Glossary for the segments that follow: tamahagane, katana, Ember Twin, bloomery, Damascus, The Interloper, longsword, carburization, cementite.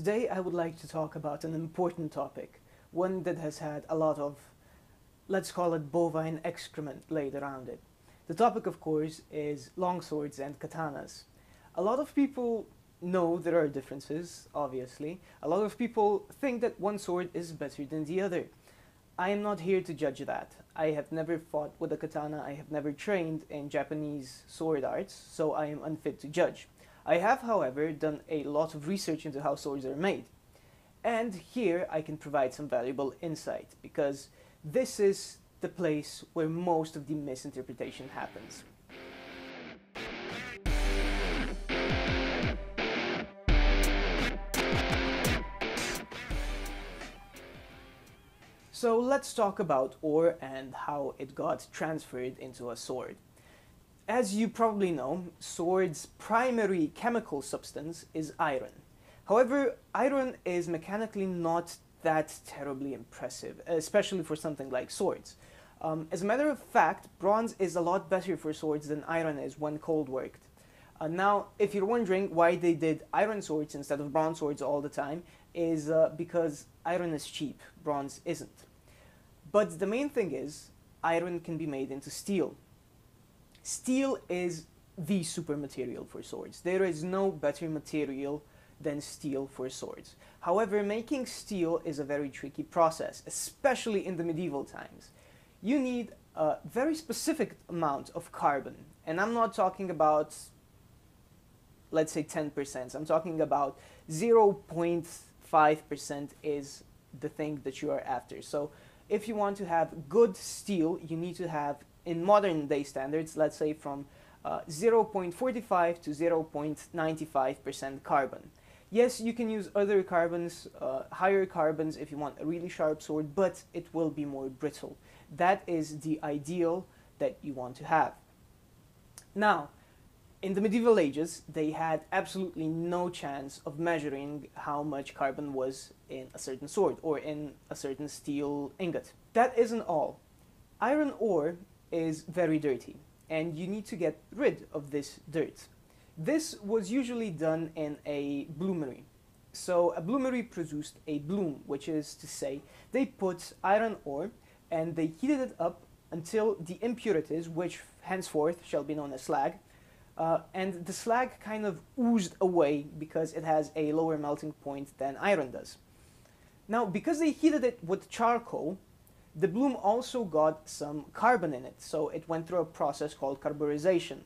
Today I would like to talk about an important topic, one that has had a lot of, let's call it, bovine excrement laid around it. The topic, of course, is longswords and katanas. A lot of people know there are differences, obviously. A lot of people think that one sword is better than the other. I am not here to judge that. I have never fought with a katana, I have never trained in Japanese sword arts, so I am unfit to judge. I have, however, done a lot of research into how swords are made. And here I can provide some valuable insight, because this is the place where most of the misinterpretation happens. So let's talk about ore and how it got transferred into a sword. As you probably know, sword's primary chemical substance is iron. However, iron is mechanically not that terribly impressive, especially for something like swords. As a matter of fact, bronze is a lot better for swords than iron is when cold worked. Now, if you're wondering why they did iron swords instead of bronze swords all the time, is because iron is cheap, bronze isn't. But the main thing is, iron can be made into steel. Steel is the super material for swords. There is no better material than steel for swords. However, making steel is a very tricky process, especially in the medieval times. You need a very specific amount of carbon, and I'm not talking about, let's say, 10%. I'm talking about 0.5% is the thing that you are after. So if you want to have good steel, you need to have, in modern day standards, let's say from 0.45 to 0.95% carbon. Yes, you can use other carbons, higher carbons, if you want a really sharp sword, but it will be more brittle. That is the ideal that you want to have. Now, in the medieval ages, they had absolutely no chance of measuring how much carbon was in a certain sword or in a certain steel ingot. That isn't all. Iron ore is very dirty, and you need to get rid of this dirt. This was usually done in a bloomery. So a bloomery produced a bloom, which is to say they put iron ore and they heated it up until the impurities, which henceforth shall be known as slag, and the slag kind of oozed away because it has a lower melting point than iron does. Now, because they heated it with charcoal, the bloom also got some carbon in it, so it went through a process called carburization.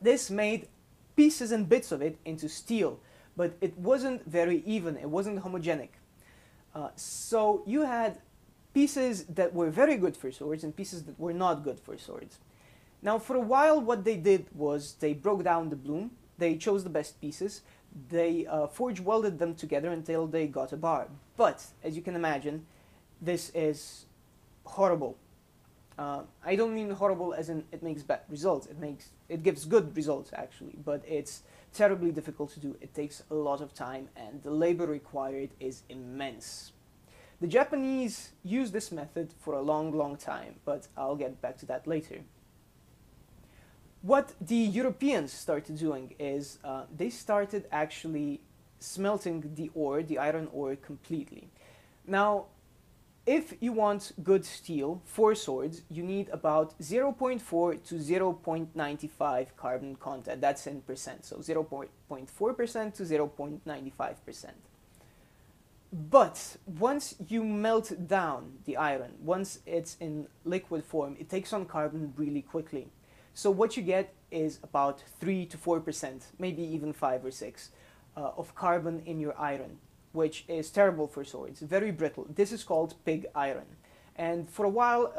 This made pieces and bits of it into steel, but it wasn't very even, it wasn't homogenic. So you had pieces that were very good for swords and pieces that were not good for swords. Now, for a while, what they did was they broke down the bloom, they chose the best pieces, they forge welded them together until they got a bar. But, as you can imagine, this is horrible. I don't mean horrible as in it makes bad results. It gives good results, actually, but it's terribly difficult to do. It takes a lot of time, and the labor required is immense. The Japanese used this method for a long, long time, but I'll get back to that later. What the Europeans started doing is they started actually smelting the ore, the iron ore, completely. Now, if you want good steel for swords, you need about 0.4 to 0.95 carbon content. That's in percent, so 0.4% to 0.95%. But once you melt down the iron, once it's in liquid form, it takes on carbon really quickly. So what you get is about 3 to 4%, maybe even 5 or 6, of carbon in your iron, which is terrible for swords, very brittle. This is called pig iron. And for a while,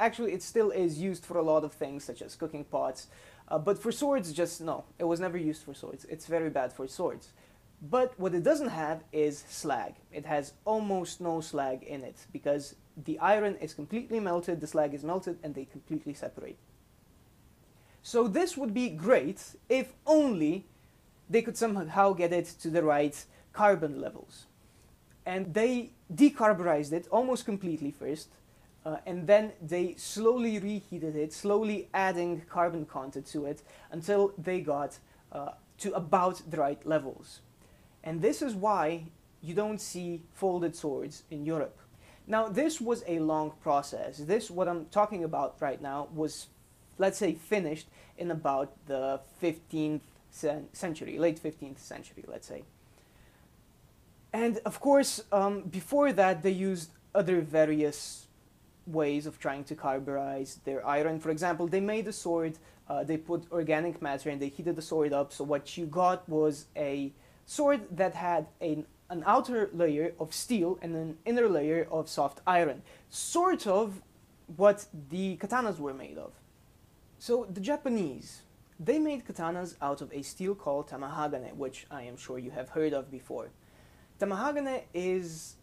it still is used for a lot of things, such as cooking pots. But for swords, no, it was never used for swords. It's very bad for swords. But what it doesn't have is slag. It has almost no slag in it, because the iron is completely melted, the slag is melted, and they completely separate. So this would be great if only they could somehow get it to the right carbon levels. And they decarburized it almost completely first, and then they slowly reheated it, slowly adding carbon content to it, until they got to about the right levels. And this is why you don't see folded swords in Europe. Now, this was a long process. This, what I'm talking about right now, was, let's say, finished in about the 15th century, late 15th century, let's say. And of course, before that, they used other various ways of trying to carburize their iron. For example, they made a sword, they put organic matter and they heated the sword up. So what you got was a sword that had an outer layer of steel and an inner layer of soft iron, sort of what the katanas were made of. So the Japanese, they made katanas out of a steel called tamahagane, which I am sure you have heard of before. Tamahagane is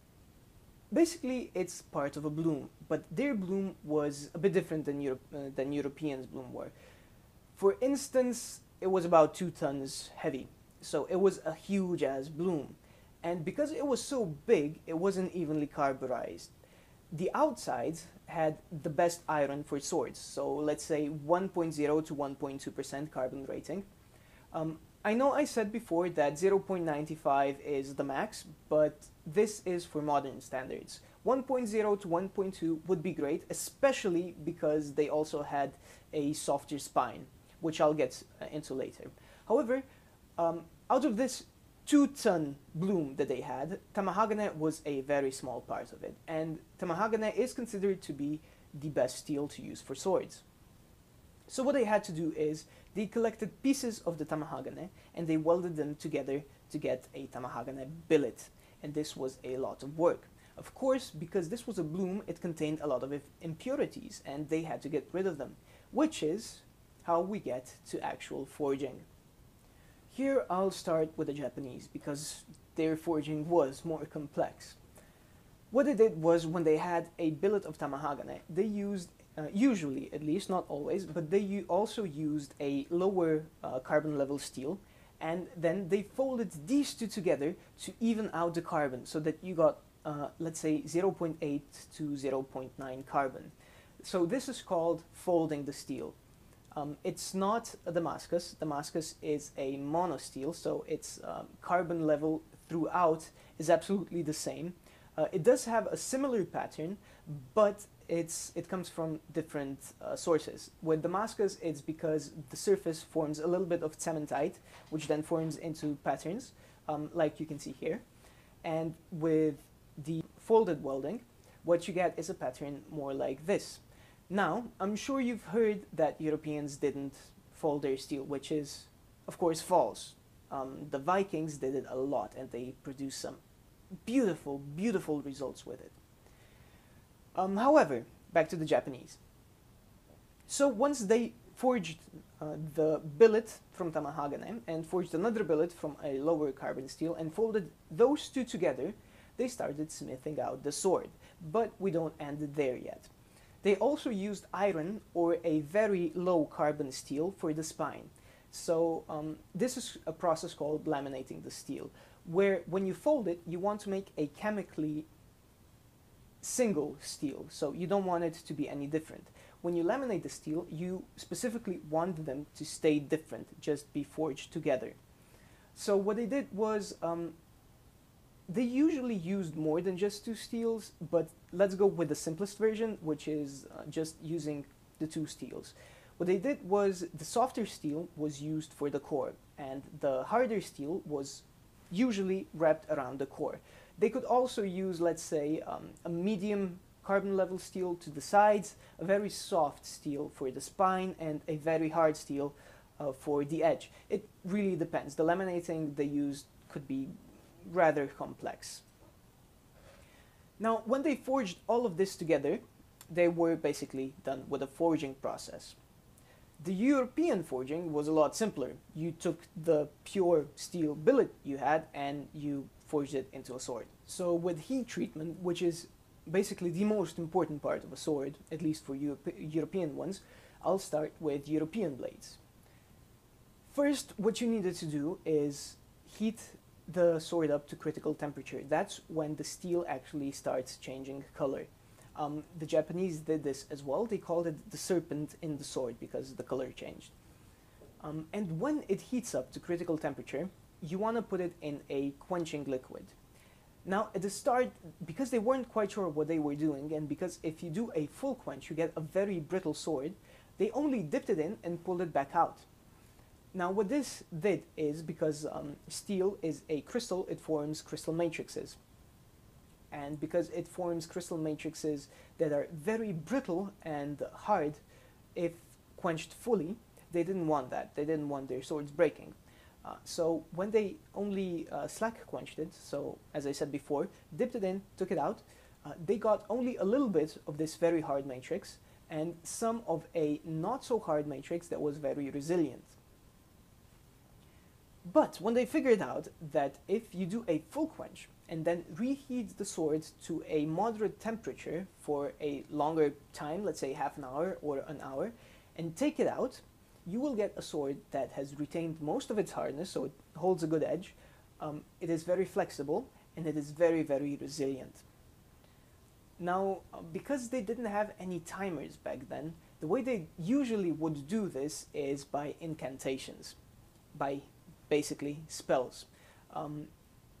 basically, it's part of a bloom, but their bloom was a bit different than Europeans' bloom were. For instance, it was about 2 tons heavy, so it was a huge-ass bloom. And because it was so big, it wasn't evenly carburized. The outsides had the best iron for swords, so let's say 1.0 to 1.2% carbon rating. I know I said before that 0.95 is the max, but this is for modern standards. 1.0 to 1.2 would be great, especially because they also had a softer spine, which I'll get into later. However, out of this 2-ton bloom that they had, tamahagane was a very small part of it, and tamahagane is considered to be the best steel to use for swords. So what they had to do is they collected pieces of the tamahagane and they welded them together to get a tamahagane billet, and this was a lot of work. Of course, because this was a bloom, it contained a lot of impurities and they had to get rid of them, which is how we get to actual forging. Here I'll start with the Japanese, because their forging was more complex. What they did was, when they had a billet of tamahagane, they used, usually at least, not always, but they also used a lower carbon level steel, and then they folded these two together to even out the carbon, so that you got, let's say, 0.8 to 0.9 carbon. So this is called folding the steel. It's not a Damascus. Damascus is a monosteel, so its carbon level throughout is absolutely the same. It does have a similar pattern, but it comes from different sources. With Damascus, it's because the surface forms a little bit of cementite, which then forms into patterns, like you can see here. And with the folded welding, what you get is a pattern more like this. Now, I'm sure you've heard that Europeans didn't fold their steel, which is, of course, false. The Vikings did it a lot, and they produced some beautiful, beautiful results with it. However, back to the Japanese. So once they forged the billet from tamahagane and forged another billet from a lower carbon steel and folded those two together, they started smithing out the sword. But we don't end there yet. They also used iron or a very low carbon steel for the spine. So this is a process called laminating the steel, where when you fold it, you want to make a chemically single steel. So you don't want it to be any different. When you laminate the steel, you specifically want them to stay different, just be forged together. So what they did was, they usually used more than just two steels, but let's go with the simplest version, which is just using the two steels. What they did was, the softer steel was used for the core, and the harder steel was usually wrapped around the core. They could also use, let's say, a medium carbon level steel to the sides, a very soft steel for the spine, and a very hard steel for the edge. It really depends. The laminating they used could be rather complex. Now, when they forged all of this together, they were basically done with the forging process. The European forging was a lot simpler. You took the pure steel billet you had and you forged it into a sword. So with heat treatment, which is basically the most important part of a sword, at least for European ones, I'll start with European blades. First, what you needed to do is heat the sword up to critical temperature. That's when the steel actually starts changing color. The Japanese did this as well. They called it the serpent in the sword because the color changed. And when it heats up to critical temperature, you want to put it in a quenching liquid. Now, at the start, because they weren't quite sure what they were doing, and because if you do a full quench, you get a very brittle sword, they only dipped it in and pulled it back out. Now, what this did is, because steel is a crystal, it forms crystal matrices. And because it forms crystal matrices that are very brittle and hard, if quenched fully, they didn't want that. They didn't want their swords breaking. So when they only slack quenched it, so as I said before, dipped it in, took it out, they got only a little bit of this very hard matrix and some of a not so hard matrix that was very resilient. But when they figured out that if you do a full quench and then reheat the sword to a moderate temperature for a longer time, let's say half an hour or an hour, and take it out, you will get a sword that has retained most of its hardness, so it holds a good edge. It is very flexible, and it is very, very resilient. Now, because they didn't have any timers back then, the way they usually would do this is by incantations, by basically spells.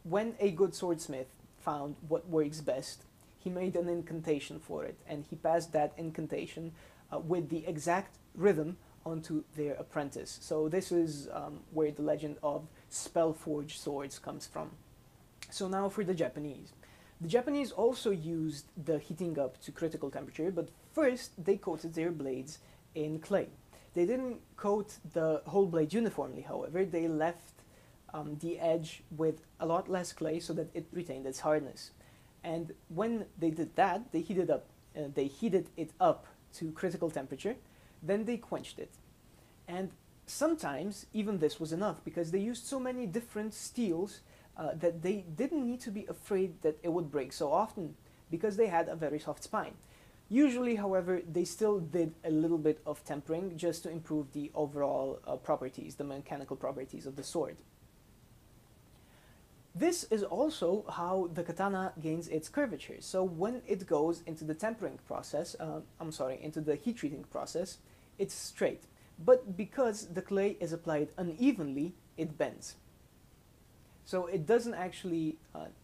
When a good swordsmith found what works best, he made an incantation for it, and he passed that incantation with the exact rhythm onto their apprentice. So this is where the legend of spell-forged swords comes from. So now for the Japanese. The Japanese also used the heating up to critical temperature, but first they coated their blades in clay. They didn't coat the whole blade uniformly, however. They left the edge with a lot less clay so that it retained its hardness. And when they did that, they heated it up to critical temperature. Then they quenched it. And sometimes even this was enough, because they used so many different steels that they didn't need to be afraid that it would break so often, because they had a very soft spine. Usually, however, they still did a little bit of tempering just to improve the overall properties, the mechanical properties of the sword. This is also how the katana gains its curvature. So when it goes into the tempering process, into the heat treating process, it's straight. But because the clay is applied unevenly, it bends. So it doesn't actually,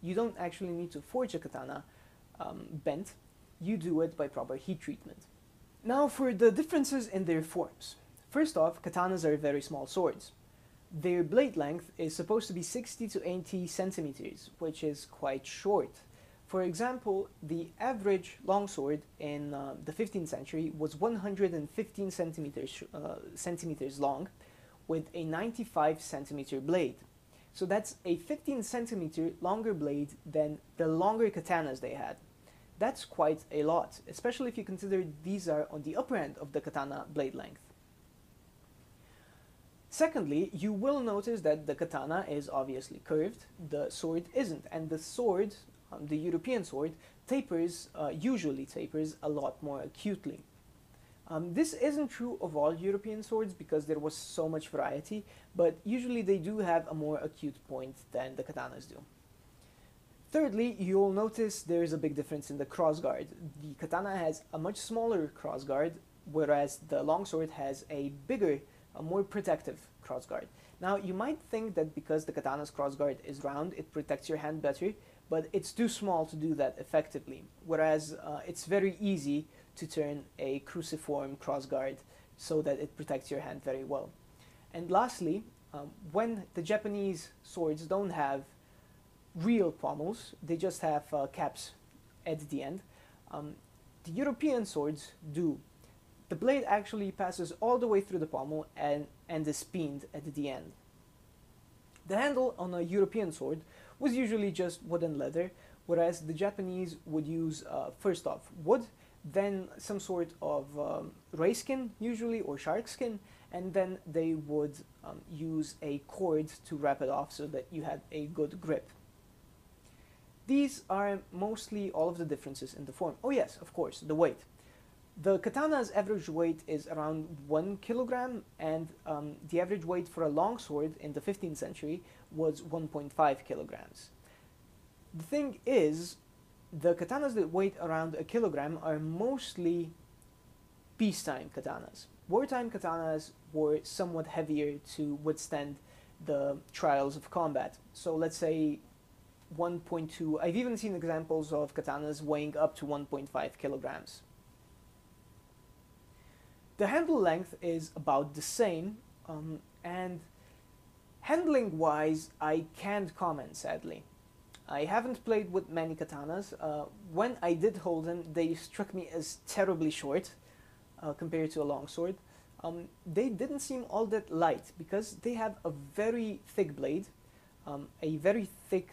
you don't actually need to forge a katana bent. You do it by proper heat treatment. Now for the differences in their forms. First off, katanas are very small swords. Their blade length is supposed to be 60 to 80 centimeters, which is quite short. For example, the average longsword in the 15th century was 115 centimeters long with a 95 centimeter blade. So that's a 15 centimeter longer blade than the longer katanas they had. That's quite a lot, especially if you consider these are on the upper end of the katana blade length. Secondly, you will notice that the katana is obviously curved, the sword isn't, and the sword, the European sword, tapers, usually tapers a lot more acutely. This isn't true of all European swords because there was so much variety, but usually they do have a more acute point than the katanas do. Thirdly, you'll notice there is a big difference in the crossguard. The katana has a much smaller crossguard, whereas the longsword has a bigger, a more protective crossguard. Now, you might think that because the katana's crossguard is round, it protects your hand better, but it's too small to do that effectively, whereas it's very easy to turn a cruciform crossguard so that it protects your hand very well. And lastly, when the Japanese swords don't have real pommels, they just have caps at the end, the European swords do. The blade actually passes all the way through the pommel and is pinned at the end. The handle on a European sword was usually just wood and leather, whereas the Japanese would use first off wood, then some sort of ray skin usually, or shark skin, and then they would use a cord to wrap it off so that you had a good grip. These are mostly all of the differences in the form. Oh yes, of course, the weight. The katana's average weight is around 1 kilogram, and the average weight for a longsword in the 15th century was 1.5 kilograms. The thing is, the katanas that weigh around a kilogram are mostly peacetime katanas. Wartime katanas were somewhat heavier to withstand the trials of combat. So let's say 1.2, I've even seen examples of katanas weighing up to 1.5 kilograms. The handle length is about the same, and handling-wise, I can't comment, sadly. I haven't played with many katanas. When I did hold them, they struck me as terribly short compared to a longsword. They didn't seem all that light because they have a very thick blade, a very thick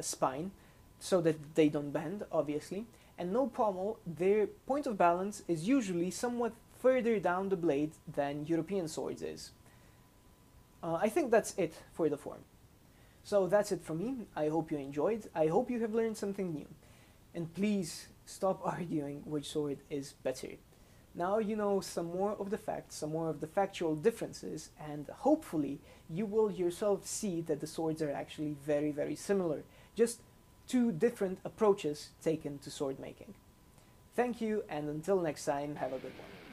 spine, so that they don't bend, obviously, and no pommel. Their point of balance is usually somewhat further down the blade than European swords is. I think that's it for the form. So that's it from me. I hope you enjoyed. I hope you have learned something new. And please stop arguing which sword is better. Now you know some more of the facts, some more of the factual differences, and hopefully you will yourself see that the swords are actually very, very similar. Just two different approaches taken to sword making. Thank you, and until next time, have a good one.